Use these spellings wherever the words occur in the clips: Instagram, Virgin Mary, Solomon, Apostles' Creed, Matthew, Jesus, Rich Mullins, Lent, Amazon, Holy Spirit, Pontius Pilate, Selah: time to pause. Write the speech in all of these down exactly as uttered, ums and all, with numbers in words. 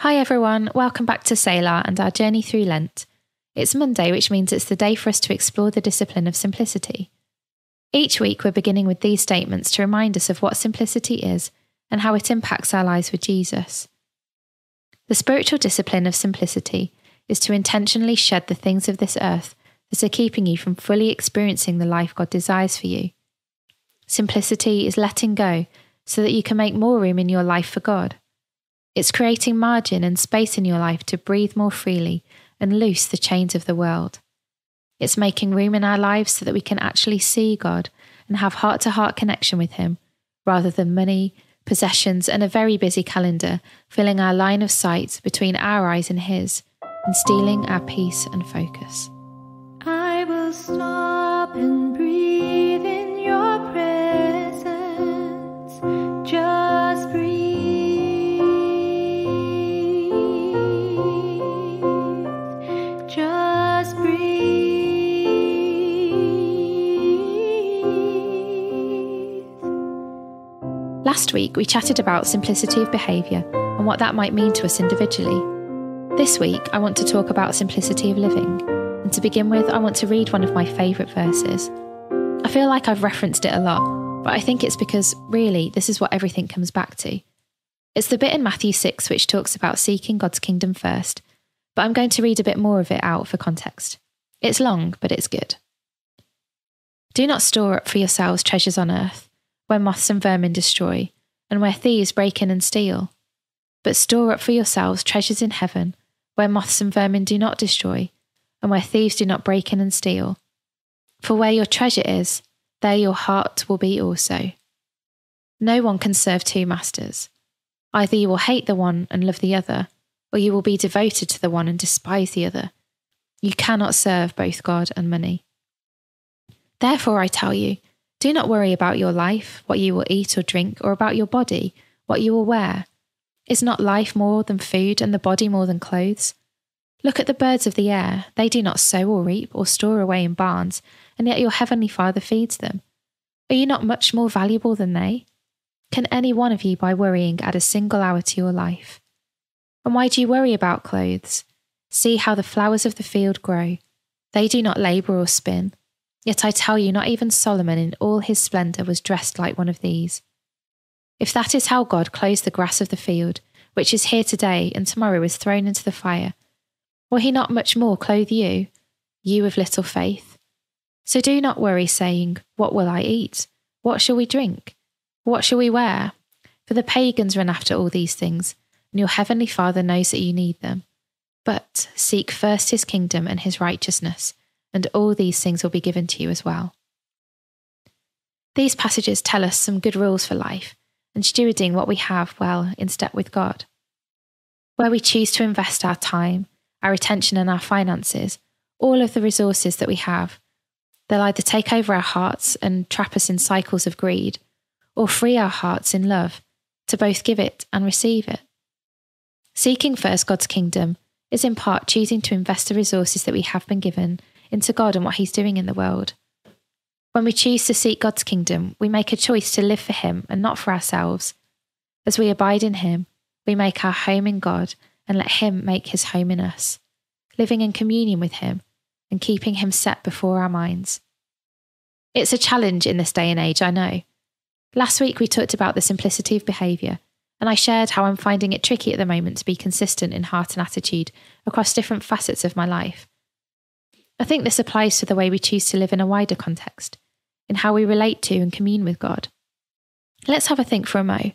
Hi everyone, welcome back to Selah and our journey through Lent. It's Monday, which means it's the day for us to explore the discipline of simplicity. Each week we're beginning with these statements to remind us of what simplicity is and how it impacts our lives with Jesus. The spiritual discipline of simplicity is to intentionally shed the things of this earth that are keeping you from fully experiencing the life God desires for you. Simplicity is letting go so that you can make more room in your life for God. It's creating margin and space in your life to breathe more freely and loose the chains of the world. It's making room in our lives so that we can actually see God and have heart-to-heart connection with Him, rather than money, possessions, and a very busy calendar filling our line of sight between our eyes and His, and stealing our peace and focus. I will stop and breathe in your presence. Just breathe. Last week, we chatted about simplicity of behaviour and what that might mean to us individually. This week, I want to talk about simplicity of living. And to begin with, I want to read one of my favourite verses. I feel like I've referenced it a lot, but I think it's because, really, this is what everything comes back to. It's the bit in Matthew six which talks about seeking God's kingdom first, but I'm going to read a bit more of it out for context. It's long, but it's good. Do not store up for yourselves treasures on earth, where moths and vermin destroy, and where thieves break in and steal. But store up for yourselves treasures in heaven, where moths and vermin do not destroy, and where thieves do not break in and steal. For where your treasure is, there your heart will be also. No one can serve two masters. Either you will hate the one and love the other, or you will be devoted to the one and despise the other. You cannot serve both God and money. Therefore I tell you, do not worry about your life, what you will eat or drink, or about your body, what you will wear. Is not life more than food and the body more than clothes? Look at the birds of the air. They do not sow or reap or store away in barns, and yet your heavenly Father feeds them. Are you not much more valuable than they? Can any one of you by worrying add a single hour to your life? And why do you worry about clothes? See how the flowers of the field grow. They do not labour or spin. Yet I tell you, not even Solomon in all his splendour was dressed like one of these. If that is how God clothes the grass of the field, which is here today and tomorrow is thrown into the fire, will he not much more clothe you, you of little faith? So do not worry, saying, what will I eat? What shall we drink? What shall we wear? For the pagans run after all these things, and your heavenly Father knows that you need them. But seek first his kingdom and his righteousness, and all these things will be given to you as well. These passages tell us some good rules for life and stewarding what we have well in step with God. Where we choose to invest our time, our attention and our finances, all of the resources that we have, they'll either take over our hearts and trap us in cycles of greed, or free our hearts in love to both give it and receive it. Seeking first God's kingdom is in part choosing to invest the resources that we have been given into God and what he's doing in the world. When we choose to seek God's kingdom, we make a choice to live for him and not for ourselves. As we abide in him, we make our home in God and let him make his home in us, living in communion with him and keeping him set before our minds. It's a challenge in this day and age, I know. Last week we talked about the simplicity of behaviour, and I shared how I'm finding it tricky at the moment to be consistent in heart and attitude across different facets of my life. I think this applies to the way we choose to live in a wider context, in how we relate to and commune with God. Let's have a think for a mo.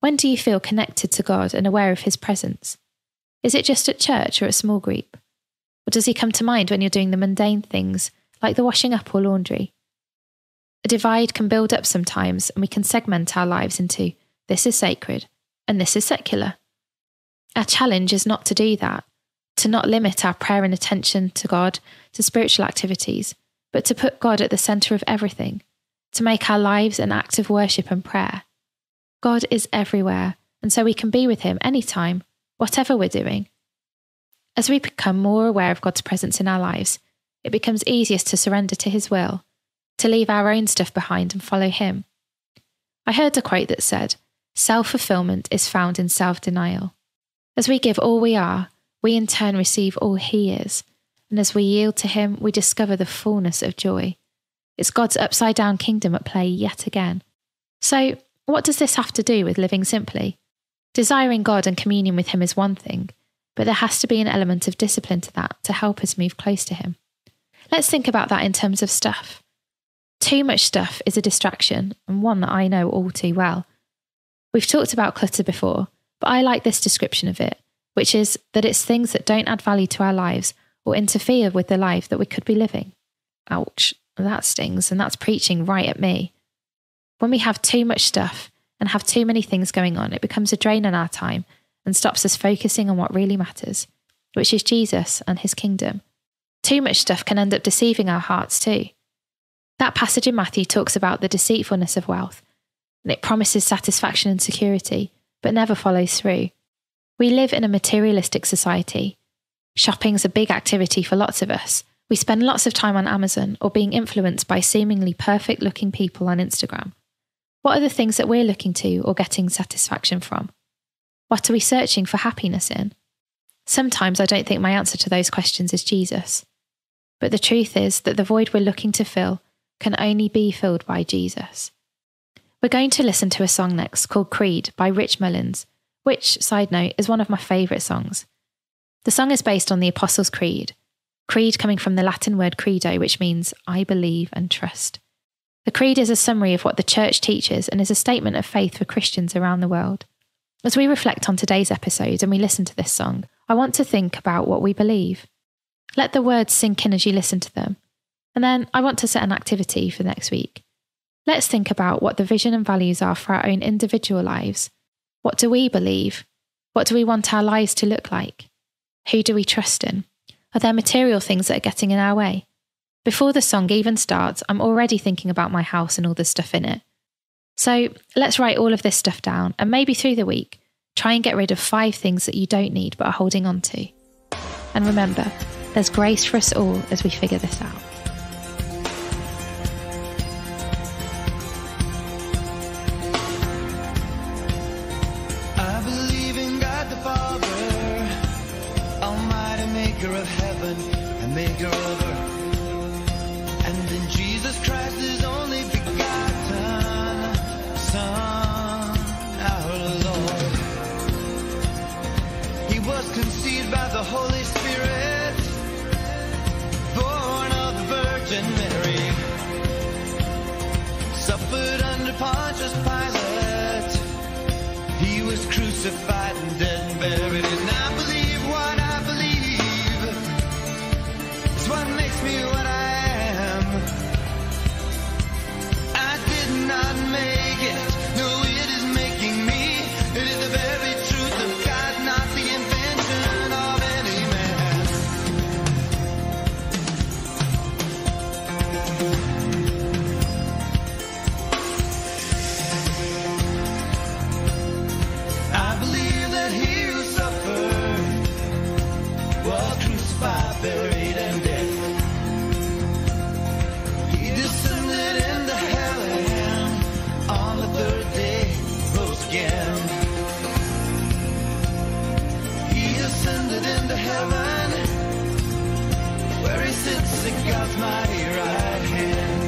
When do you feel connected to God and aware of his presence? Is it just at church or a small group? Or does he come to mind when you're doing the mundane things, like the washing up or laundry? A divide can build up sometimes, and we can segment our lives into this is sacred and this is secular. Our challenge is not to do that, to not limit our prayer and attention to God, to spiritual activities, but to put God at the centre of everything, to make our lives an act of worship and prayer. God is everywhere, and so we can be with him anytime, whatever we're doing. As we become more aware of God's presence in our lives, it becomes easiest to surrender to his will, to leave our own stuff behind and follow him. I heard a quote that said, self-fulfillment is found in self-denial. As we give all we are, we in turn receive all he is, and as we yield to him, we discover the fullness of joy. It's God's upside-down kingdom at play yet again. So, what does this have to do with living simply? Desiring God and communion with him is one thing, but there has to be an element of discipline to that to help us move close to him. Let's think about that in terms of stuff. Too much stuff is a distraction, and one that I know all too well. We've talked about clutter before, but I like this description of it, which is that it's things that don't add value to our lives or interfere with the life that we could be living. Ouch, that stings, and that's preaching right at me. When we have too much stuff and have too many things going on, it becomes a drain on our time and stops us focusing on what really matters, which is Jesus and his kingdom. Too much stuff can end up deceiving our hearts too. That passage in Matthew talks about the deceitfulness of wealth, and it promises satisfaction and security, but never follows through. We live in a materialistic society. Shopping's a big activity for lots of us. We spend lots of time on Amazon or being influenced by seemingly perfect-looking people on Instagram. What are the things that we're looking to or getting satisfaction from? What are we searching for happiness in? Sometimes I don't think my answer to those questions is Jesus. But the truth is that the void we're looking to fill can only be filled by Jesus. We're going to listen to a song next called Creed by Rich Mullins, which, side note, is one of my favourite songs. The song is based on the Apostles' Creed, creed coming from the Latin word credo, which means I believe and trust. The creed is a summary of what the church teaches and is a statement of faith for Christians around the world. As we reflect on today's episode and we listen to this song, I want to think about what we believe. Let the words sink in as you listen to them. And then I want to set an activity for next week. Let's think about what the vision and values are for our own individual lives. What do we believe? What do we want our lives to look like? Who do we trust in? Are there material things that are getting in our way? Before the song even starts, I'm already thinking about my house and all the stuff in it. So let's write all of this stuff down, and maybe through the week, try and get rid of five things that you don't need but are holding on to. And remember, there's grace for us all as we figure this out. I believe in God the Father, Almighty Maker of heaven and Maker of earth, and in Jesus Christ His only begotten Son, our Lord. He was conceived by the Holy Spirit, born of the Virgin Mary, suffered under Pontius Pilate. He was crucified and dead and buried, and I believe what I believe. It's what makes me what I am. I did not make it. No, it is making me. It is the very truth of God, not the invention of any man. Buried and dead. He descended into hell and on the third day rose again. He ascended into heaven, where he sits at God's mighty right hand.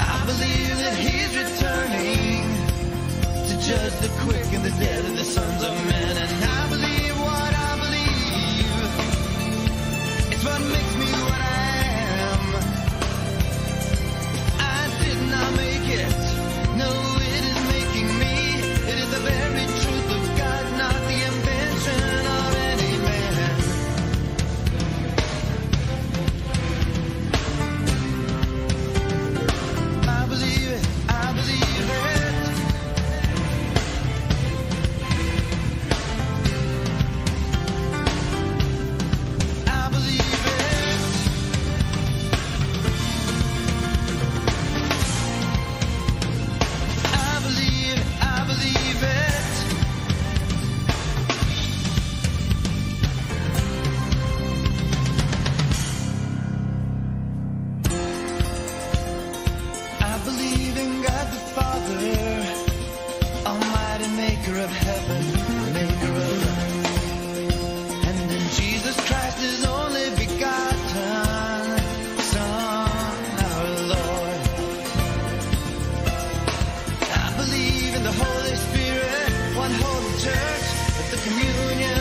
I believe that he's returning to judge the quick and the dead and the sons of men. And I believe what makes me what I am. I did not make it. No, it is making me. It is the very truth of God, not the invention of any man. I believe it. I believe it. the communion.